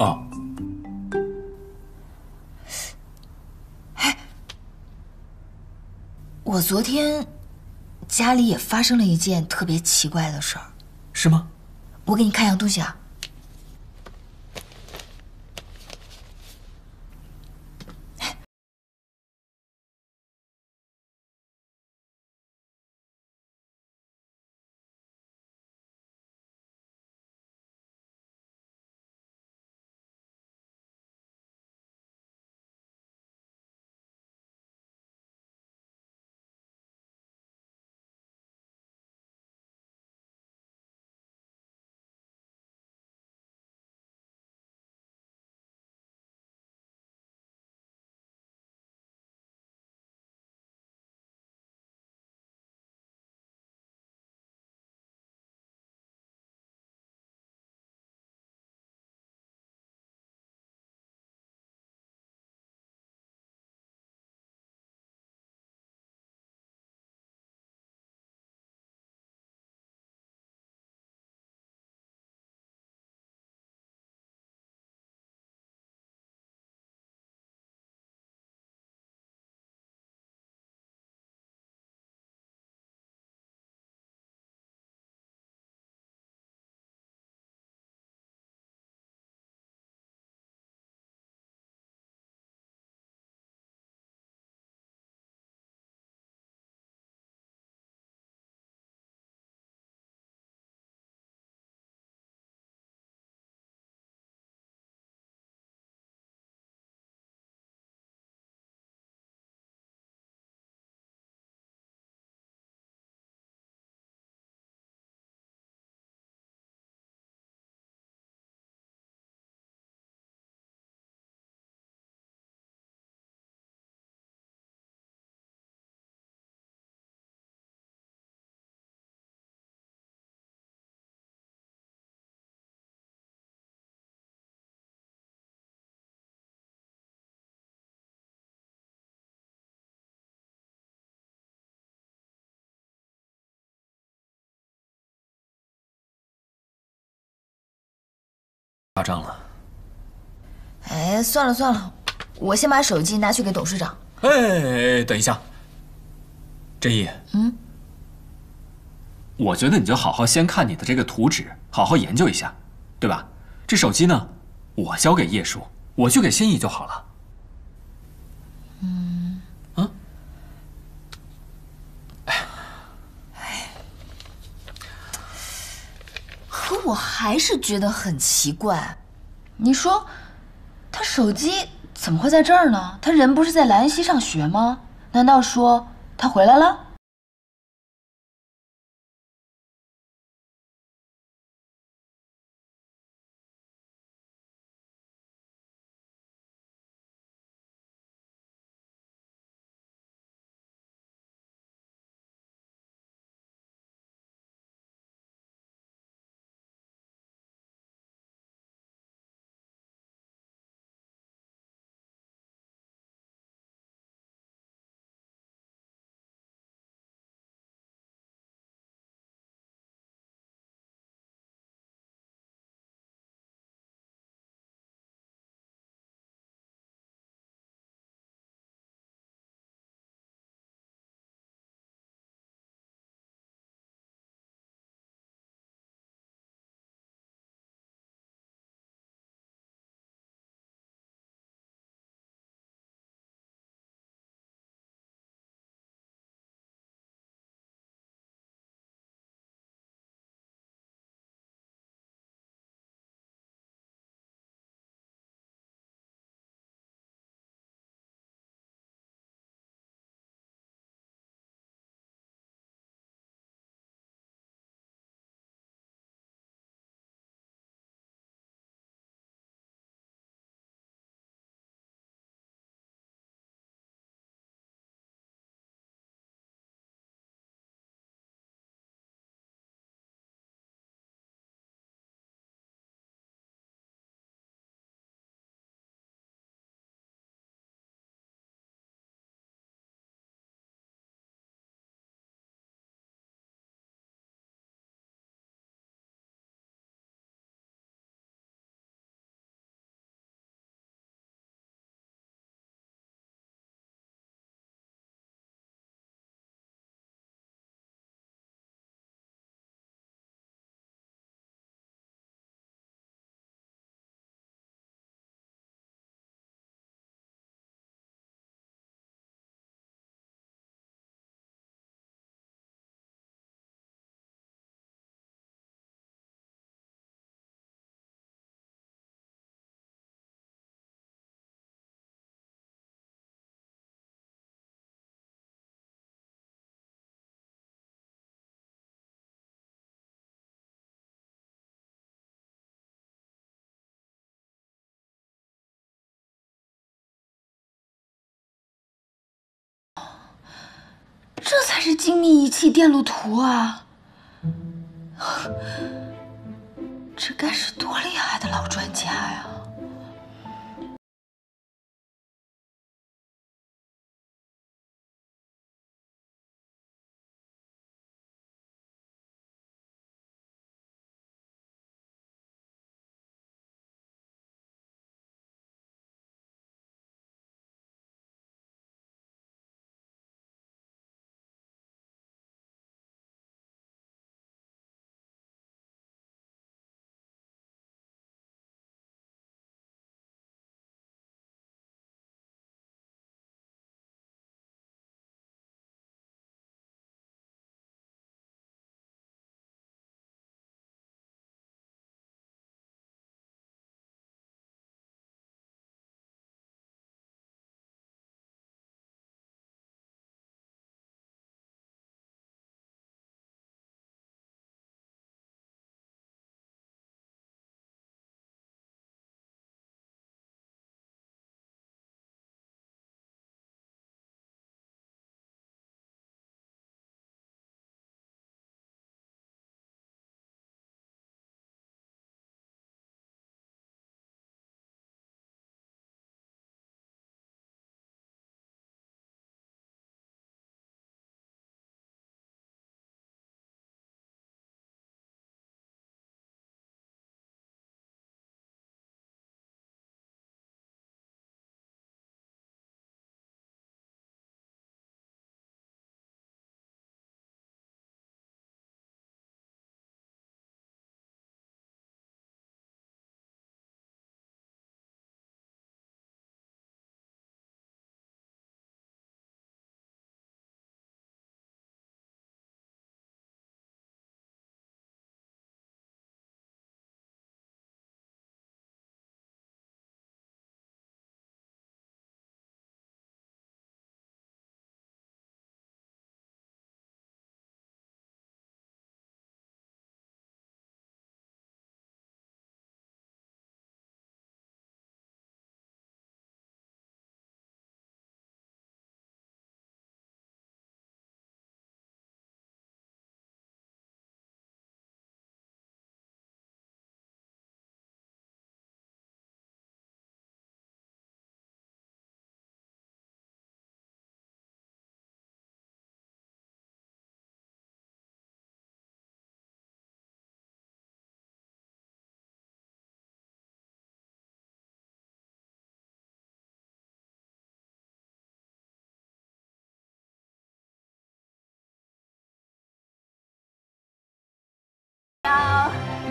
啊！哎，我昨天家里也发生了一件特别奇怪的事儿，是吗？我给你看样东西啊。夸张了，哎，算了算了，我先把手机拿去给董事长。哎，等一下，真毅，我觉得你就好好先看你的这个图纸，好好研究一下，对吧？这手机呢，我交给叶叔，我去给心意就好了。我还是觉得很奇怪，你说，他手机怎么会在这儿呢？他人不是在莱恩西上学吗？难道说他回来了？这才是精密仪器电路图啊！这该是多厉害的老专家呀！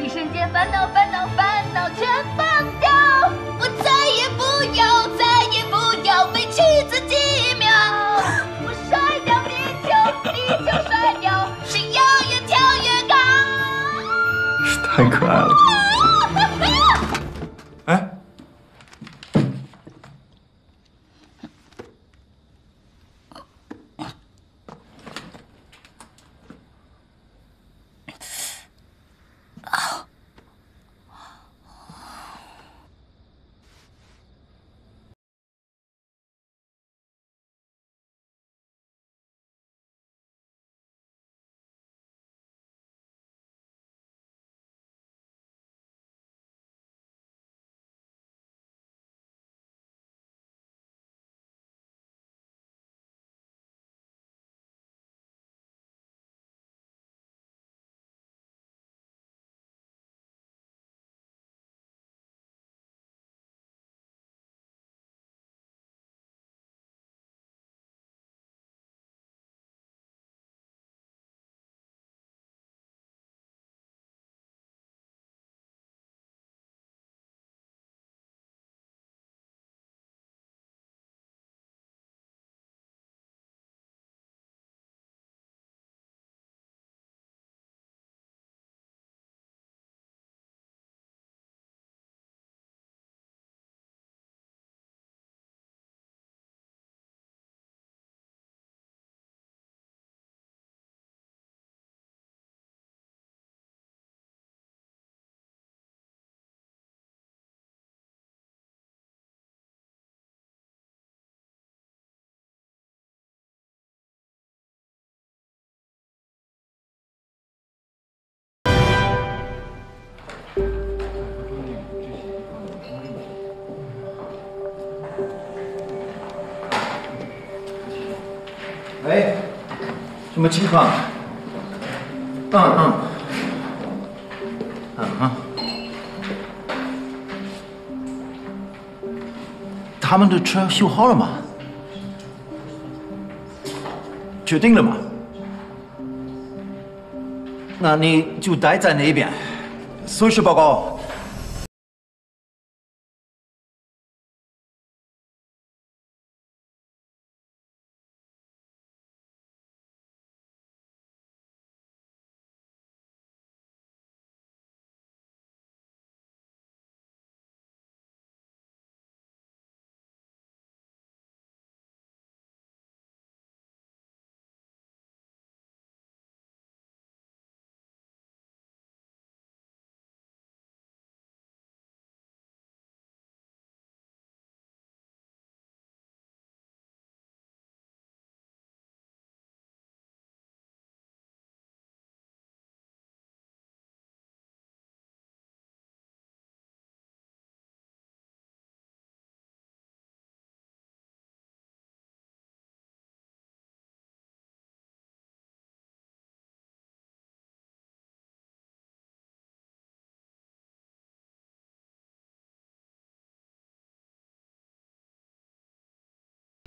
一瞬间烦恼全放掉，我再也不要委屈自己一秒，我甩掉地球甩掉，是要越跳越高，是太可爱了。哎，喂，什么情况？他们的车修好了吗？决定了吗？那你就待在那边，随时报告。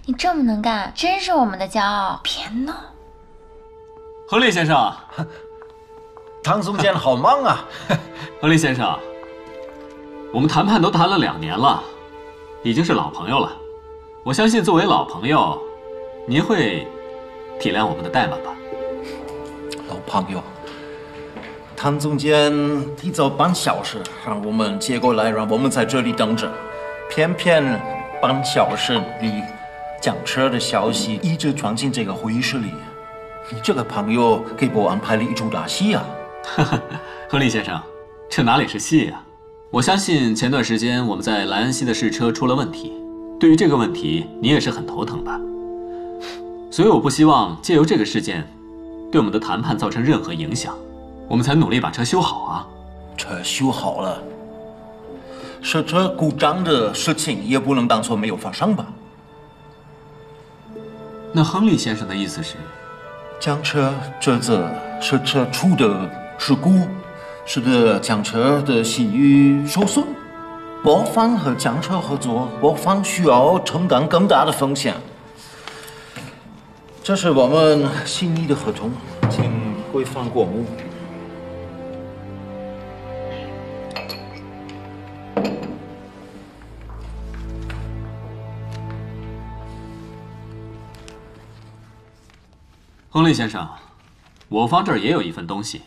你这么能干，真是我们的骄傲。别闹，何力先生，唐总监好忙啊。何力先生，我们谈判都谈了2年了，已经是老朋友了。我相信作为老朋友，您会体谅我们的怠慢吧？老朋友，唐总监提早半小时让我们接过来，让我们在这里等着，偏偏半小时里。 抢车的消息一直传进这个会议室里，你这个朋友给我安排了一出大戏啊！何力先生，这哪里是戏啊？我相信前段时间我们在莱安西的试车出了问题，对于这个问题你也是很头疼吧？所以我不希望借由这个事件对我们的谈判造成任何影响，我们才努力把车修好啊！车修好了，试车故障的事情也不能当做没有发生吧？ 那亨利先生的意思是，江车这次是车出的事故，使得江车的信誉受损。我方和江车合作，我方需要承担更大的风险。这是我们新拟的合同，请各方过目。 亨利先生，我方这儿也有一份东西。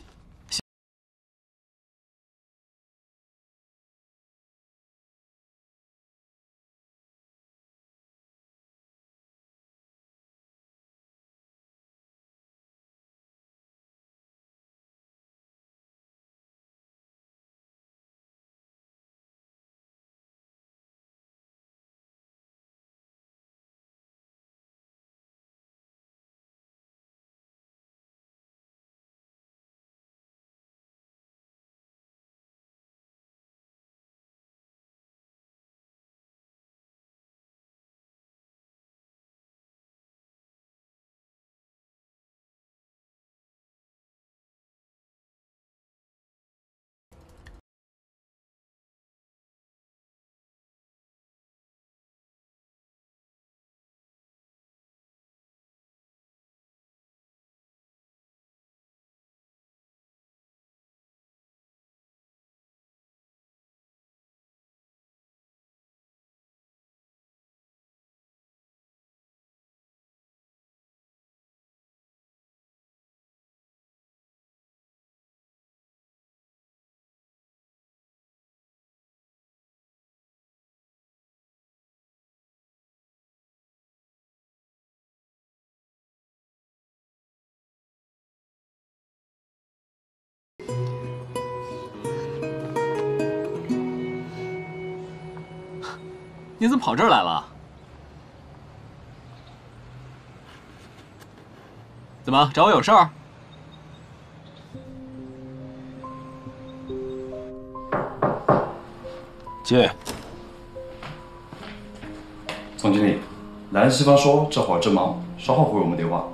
你怎么跑这儿来了？怎么找我有事儿？姐，总经理，兰西方说这会儿正忙，稍后回我们电话。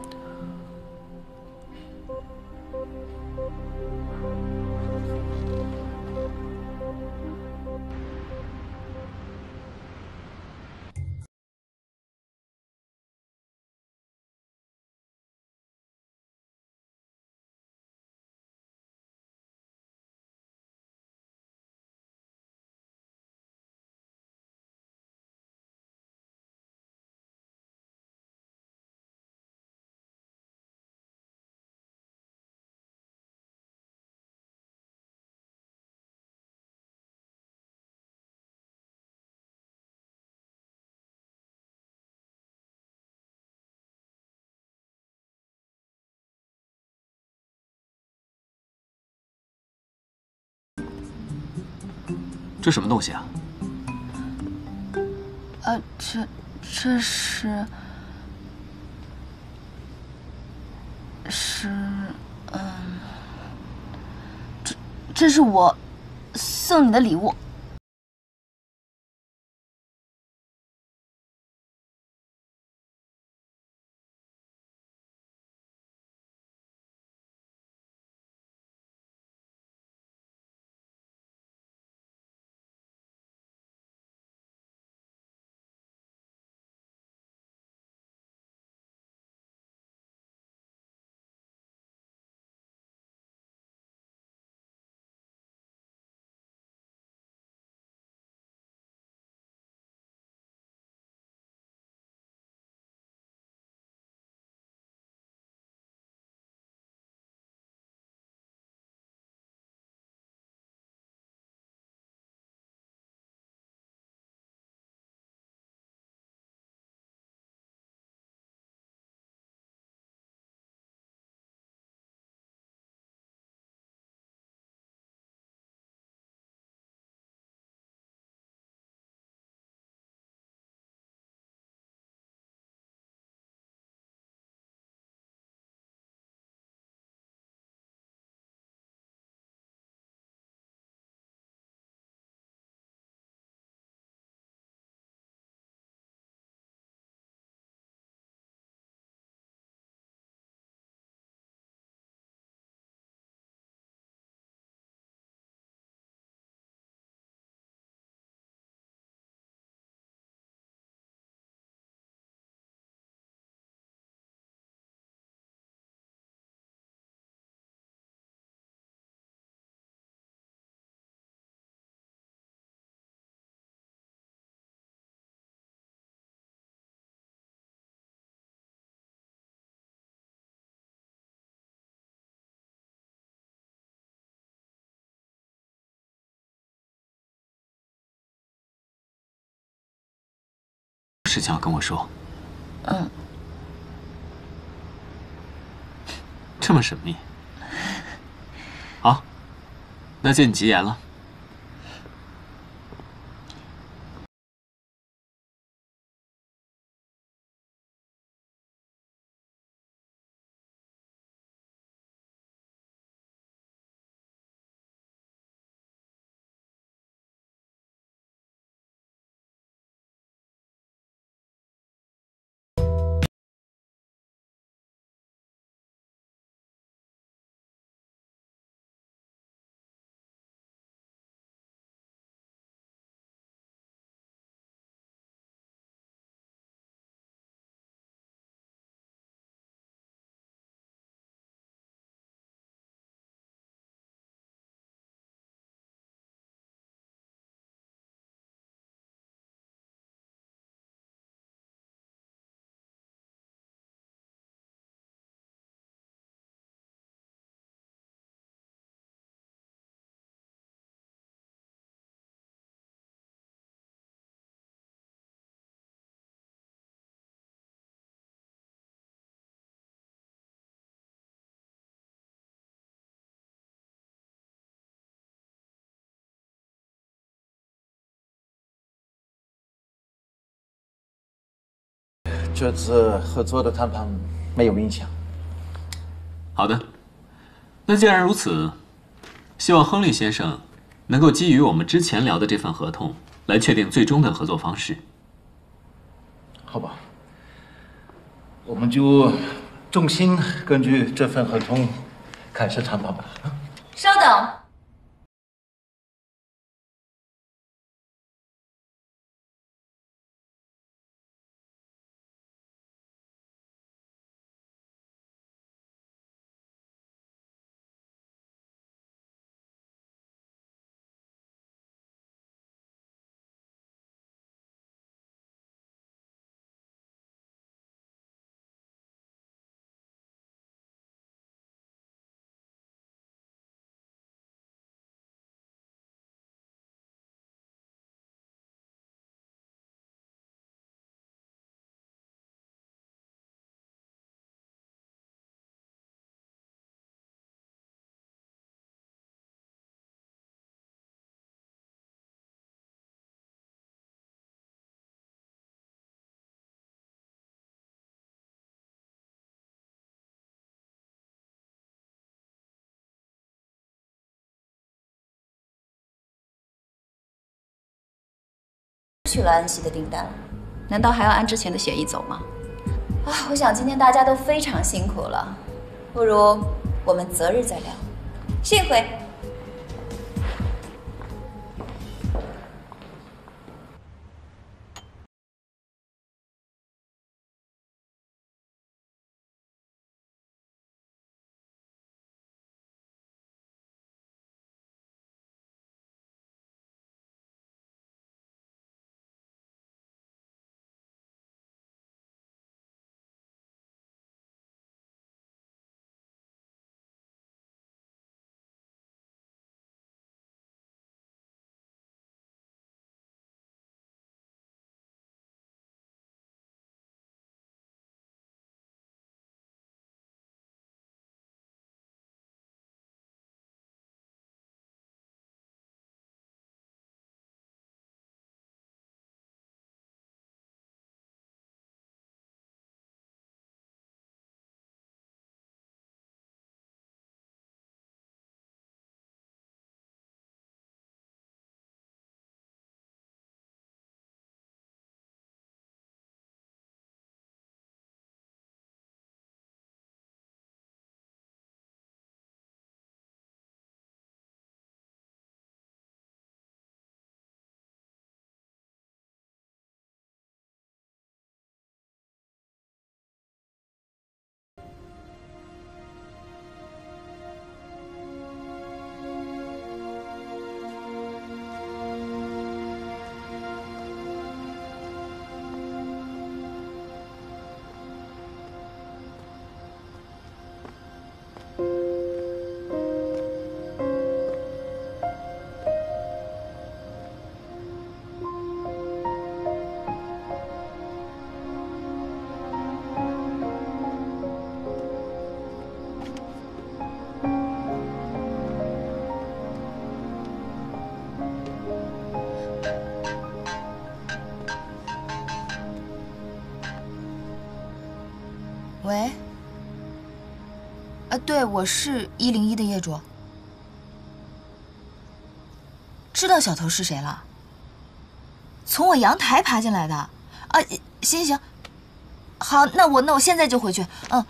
这什么东西啊？这是我送你的礼物。 事情要跟我说，这么神秘，好，那借你吉言了。 这次合作的谈判没有影响。好的，那既然如此，希望亨利先生能够基于我们之前聊的这份合同来确定最终的合作方式。好吧，我们就重心根据这份合同开始谈判吧。稍等。取了安息的订单了，难道还要按之前的协议走吗？啊，我想今天大家都非常辛苦了，不如我们择日再聊。幸会。喂，对，我是101的业主。知道小偷是谁了？从我阳台爬进来的。啊，行，好，那我现在就回去。嗯。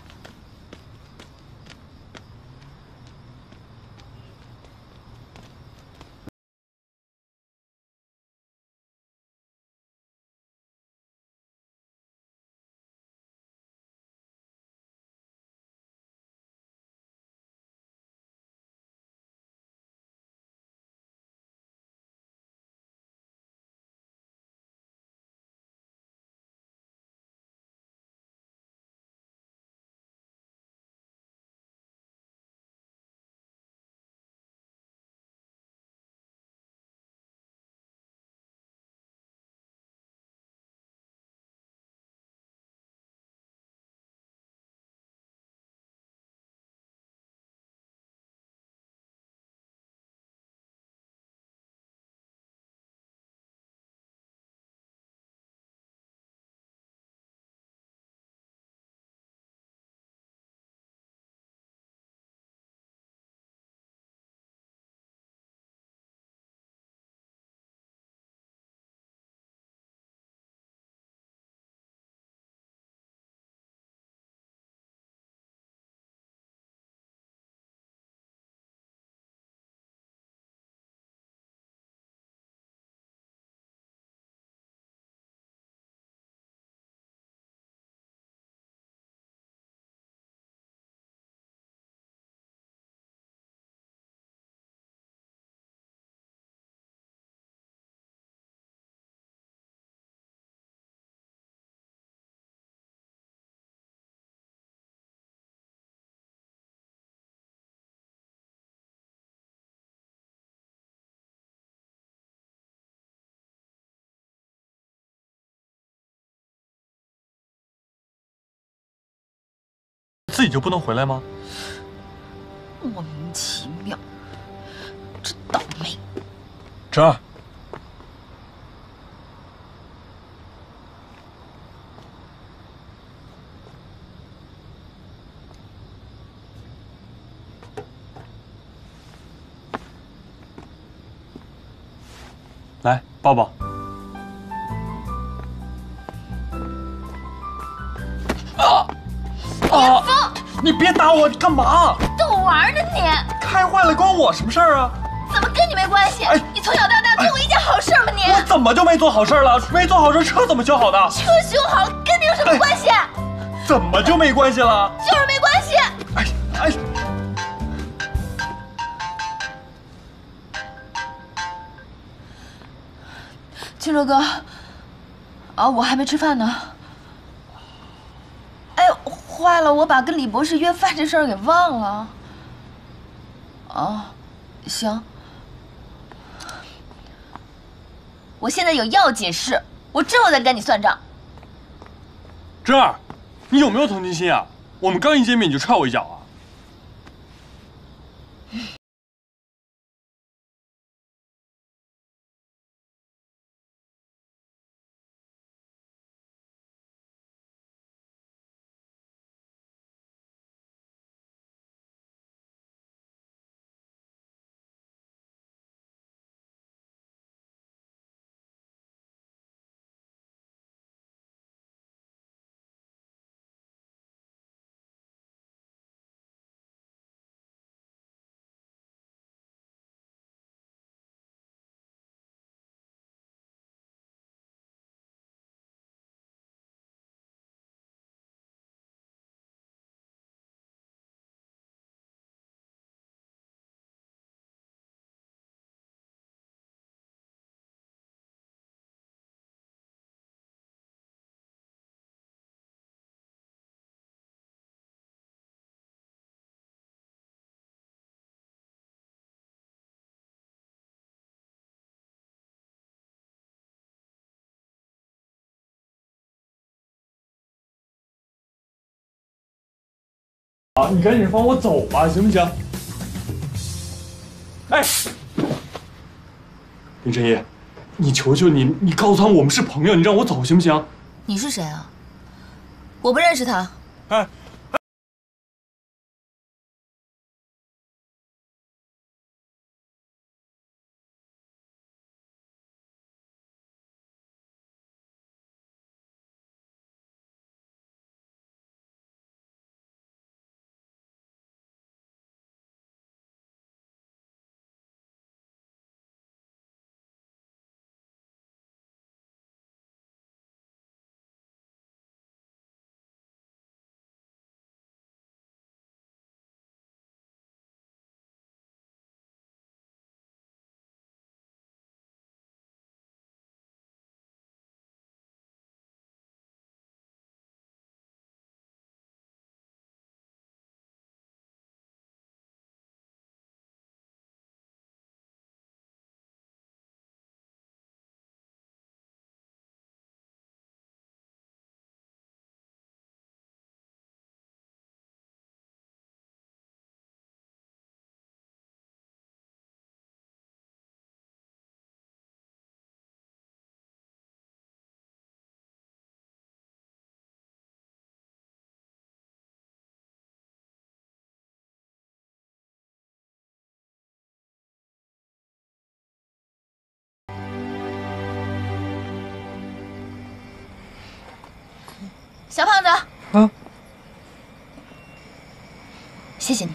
自己就不能回来吗？莫名其妙，真倒霉。陈二，来抱抱。你别打我，你干嘛？逗我玩呢你？开坏了关我什么事儿啊？怎么跟你没关系？哎，你从小到大做过一件好事吗你？我怎么就没做好事了？没做好事，车怎么修好的？车修好跟你有什么关系？哎，怎么就没关系了？就是没关系。哎哎。 青州哥，啊，我还没吃饭呢。哎，坏了，我把跟李博士约饭这事儿给忘了。哦，行，我现在有要紧事，我之后再跟你算账。珍儿，你有没有同情心啊？我们刚一见面你就踹我一脚啊！ 啊，你赶紧放我走吧，行不行？哎，林晨一，你求求你，你告诉他我们是朋友，你让我走行不行？你是谁啊？我不认识他。哎。 小胖子，啊，谢谢你。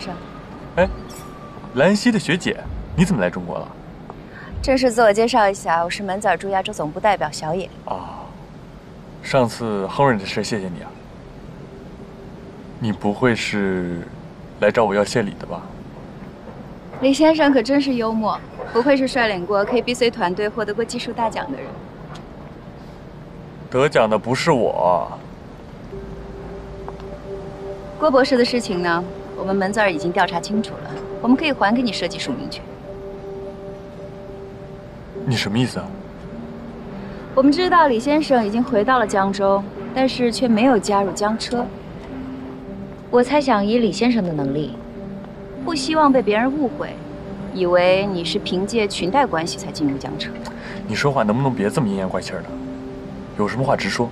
生。哎，兰溪的学姐，你怎么来中国了？正式自我介绍一下，我是满载驻亚洲总部代表小野。啊，上次亨瑞的事谢谢你啊。你不会是来找我要谢礼的吧？李先生可真是幽默，不愧是率领过 KBC 团队获得过技术大奖的人。得奖的不是我。 郭博士的事情呢，我们门子儿已经调查清楚了，我们可以还给你设计署名权。你什么意思啊？我们知道李先生已经回到了江州，但是却没有加入江车。我猜想，以李先生的能力，不希望被别人误会，以为你是凭借裙带关系才进入江车。你说话能不能别这么阴阳怪气的？有什么话直说。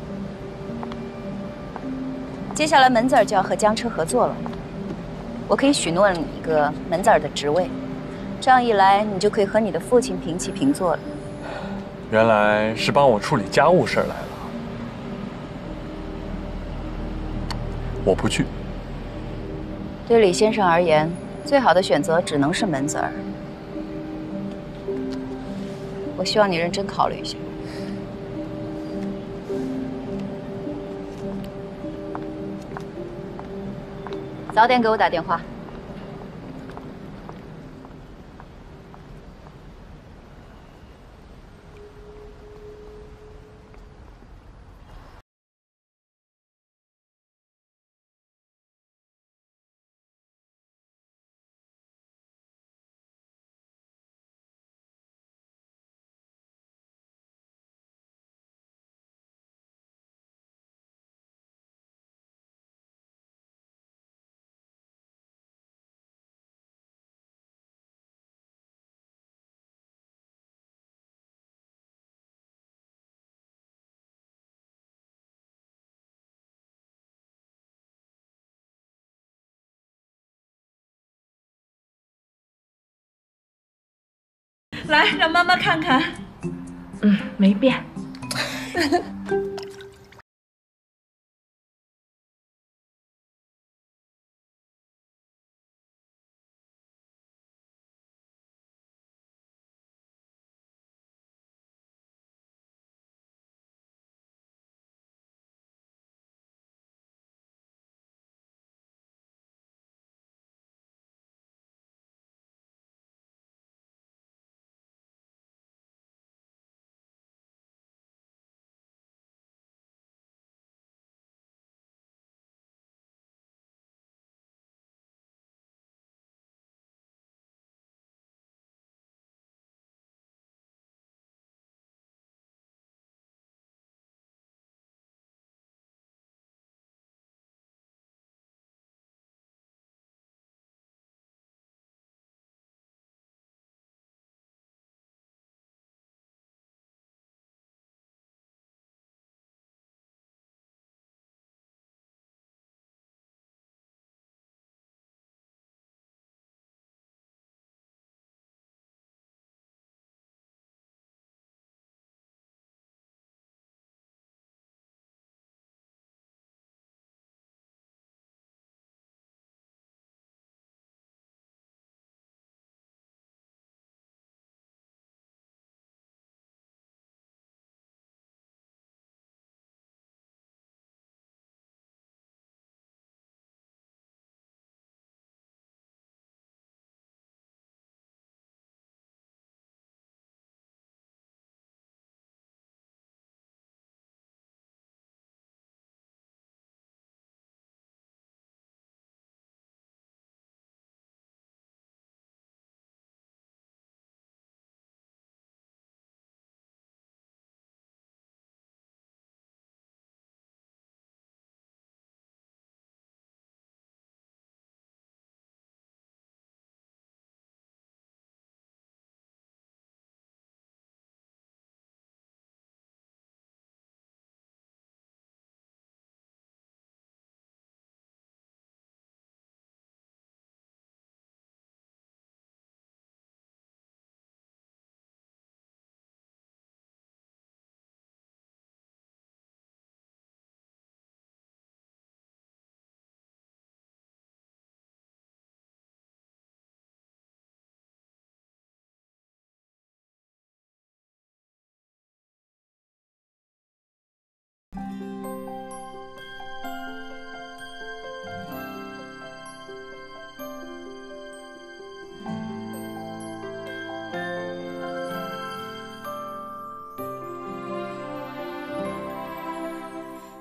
接下来门子儿就要和江车合作了，我可以许诺你一个门子儿的职位，这样一来你就可以和你的父亲平起平坐了。原来是帮我处理家务事儿来了，我不去。对李先生而言，最好的选择只能是门子儿。我希望你认真考虑一下。 早点给我打电话。来，让妈妈看看。嗯，没变。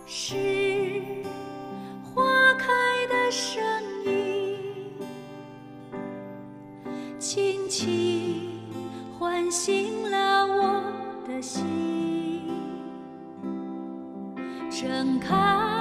是花开的声音，轻轻唤醒了我的心，睁开。